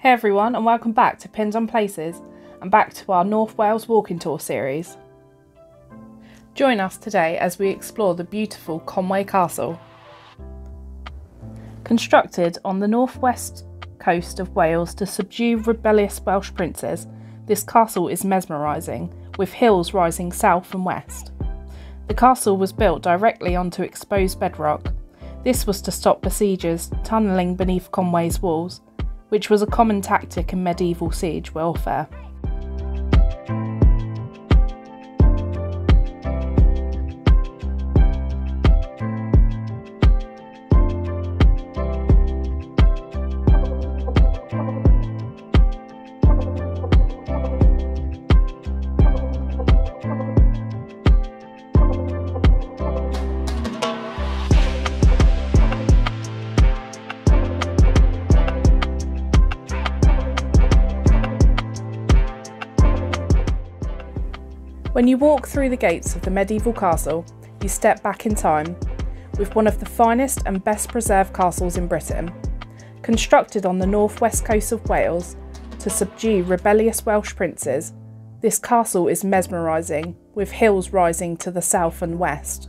Hey everyone and welcome back to Pinned on Places and back to our North Wales walking tour series. Join us today as we explore the beautiful Conwy Castle. Constructed on the northwest coast of Wales to subdue rebellious Welsh princes, this castle is mesmerising, with hills rising south and west. The castle was built directly onto exposed bedrock. This was to stop besiegers tunnelling beneath Conwy's walls, which was a common tactic in medieval siege warfare. When you walk through the gates of the medieval castle, you step back in time, with one of the finest and best preserved castles in Britain. Constructed on the northwest coast of Wales to subdue rebellious Welsh princes, this castle is mesmerising, with hills rising to the south and west.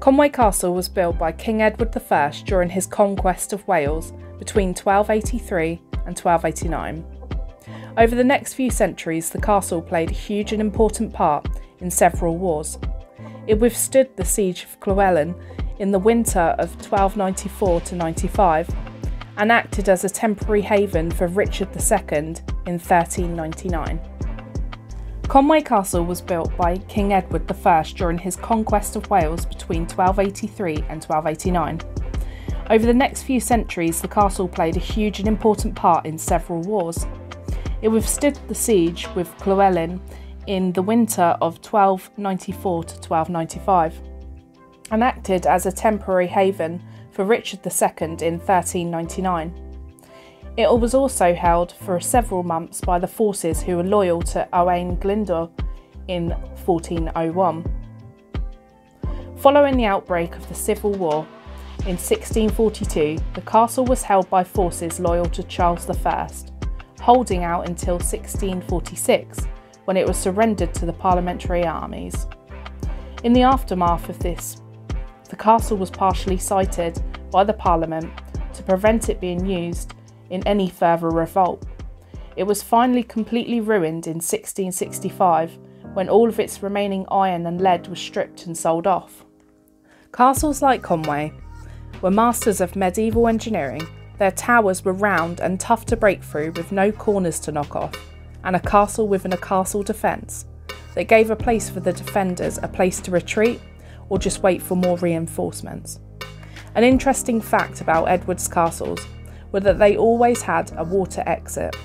Conwy Castle was built by King Edward I during his conquest of Wales between 1283 and 1289. Over the next few centuries, the castle played a huge and important part in several wars. It withstood the siege of Llywelyn in the winter of 1294–95 and acted as a temporary haven for Richard II in 1399. Conwy Castle was built by King Edward I during his conquest of Wales between 1283 and 1289. Over the next few centuries, the castle played a huge and important part in several wars. It withstood the siege with Llywelyn in the winter of 1294–1295 and acted as a temporary haven for Richard II in 1399. It was also held for several months by the forces who were loyal to Owain Glyndŵr in 1401. Following the outbreak of the Civil War in 1642, the castle was held by forces loyal to Charles I, holding out until 1646, when it was surrendered to the parliamentary armies. In the aftermath of this, the castle was partially sighted by the Parliament to prevent it being used in any further revolt. It was finally completely ruined in 1665 when all of its remaining iron and lead was stripped and sold off. Castles like Conwy were masters of medieval engineering. Their towers were round and tough to break through with no corners to knock off, and a castle within a castle defence that gave a place for the defenders, a place to retreat or just wait for more reinforcements. An interesting fact about Edward's castles were that they always had a water exit.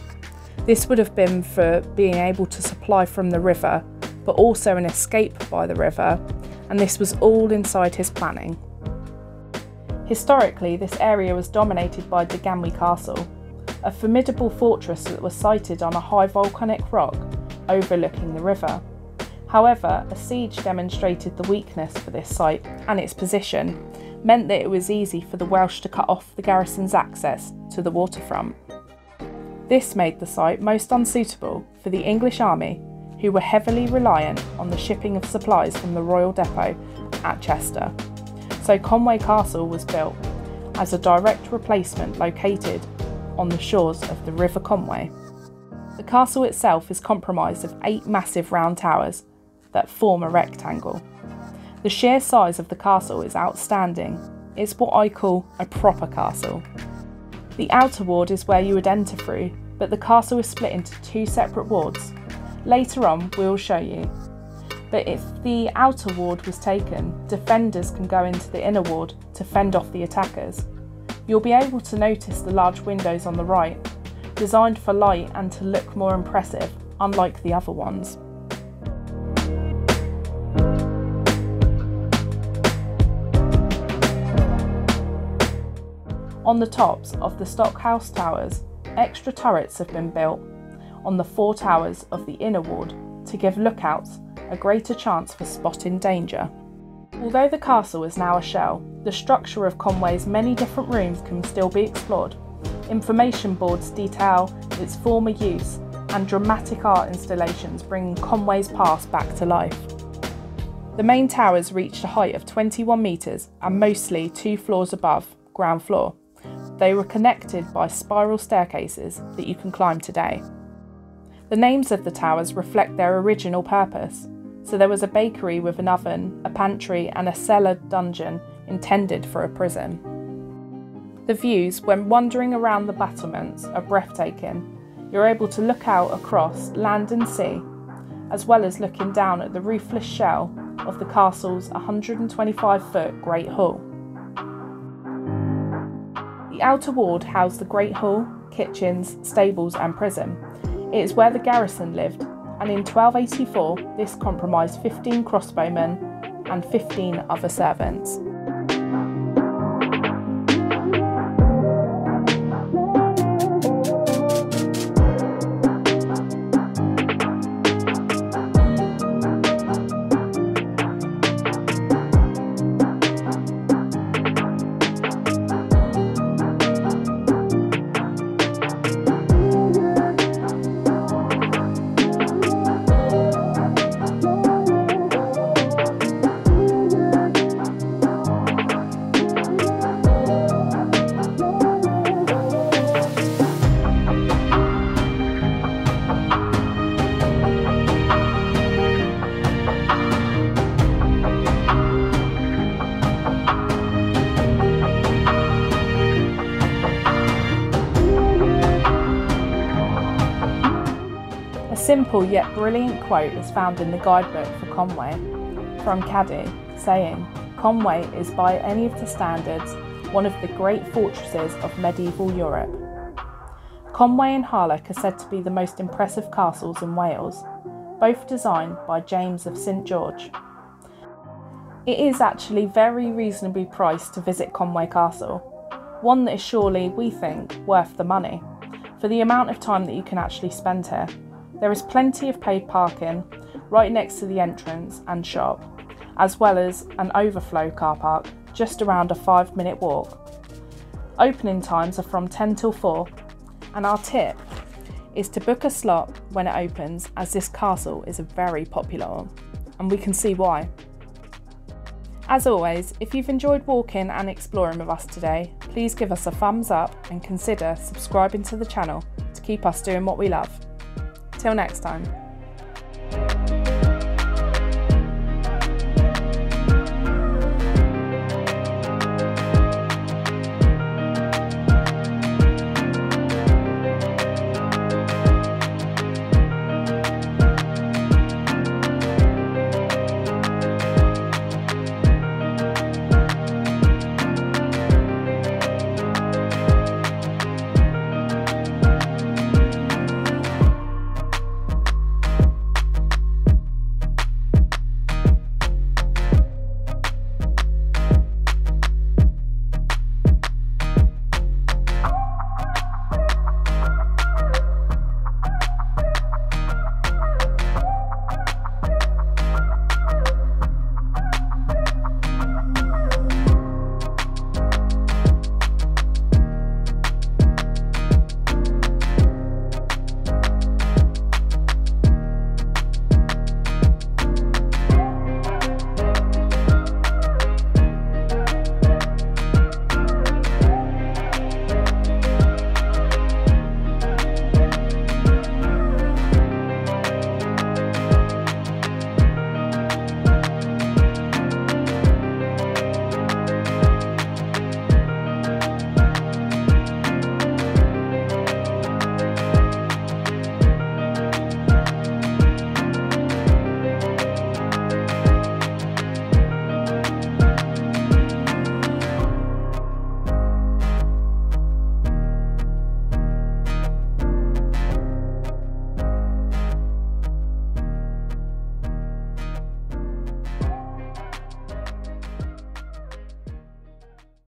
This would have been for being able to supply from the river, but also an escape by the river, and this was all inside his planning. Historically, this area was dominated by Deganwy Castle, a formidable fortress that was sited on a high volcanic rock overlooking the river. However, a siege demonstrated the weakness for this site, and its position meant that it was easy for the Welsh to cut off the garrison's access to the waterfront. This made the site most unsuitable for the English army, who were heavily reliant on the shipping of supplies from the Royal Depot at Chester. So Conwy Castle was built as a direct replacement located on the shores of the River Conwy. The castle itself is comprised of 8 massive round towers that form a rectangle. The sheer size of the castle is outstanding. It's what I call a proper castle. The outer ward is where you would enter through, but the castle is split into 2 separate wards. Later on, we'll show you. But if the outer ward was taken, defenders can go into the inner ward to fend off the attackers. You'll be able to notice the large windows on the right, designed for light and to look more impressive, unlike the other ones. On the tops of the stockhouse towers, extra turrets have been built on the four towers of the inner ward to give lookouts a greater chance for spotting danger. Although the castle is now a shell, the structure of Conway's many different rooms can still be explored. Information boards detail its former use, and dramatic art installations bring Conway's past back to life. The main towers reached a height of 21 metres and mostly 2 floors above ground floor. They were connected by spiral staircases that you can climb today. The names of the towers reflect their original purpose. So there was a bakery with an oven, a pantry and a cellar dungeon intended for a prison. The views when wandering around the battlements are breathtaking. You're able to look out across land and sea, as well as looking down at the roofless shell of the castle's 125-foot Great Hall. The outer ward housed the Great Hall, kitchens, stables and prison. It is where the garrison lived, and in 1284 this comprised 15 crossbowmen and 15 other servants. Simple yet brilliant quote is found in the guidebook for Conwy from Cadw, saying, "Conwy is by any of the standards one of the great fortresses of medieval Europe." Conwy and Harlech are said to be the most impressive castles in Wales, both designed by James of St George. It is actually very reasonably priced to visit Conwy Castle, one that is surely, we think, worth the money, for the amount of time that you can actually spend here. There is plenty of paid parking right next to the entrance and shop, as well as an overflow car park just around a 5-minute walk. Opening times are from 10 till 4, and our tip is to book a slot when it opens, as this castle is a very popular one, and we can see why. As always, if you've enjoyed walking and exploring with us today, please give us a thumbs up and consider subscribing to the channel to keep us doing what we love. Till next time.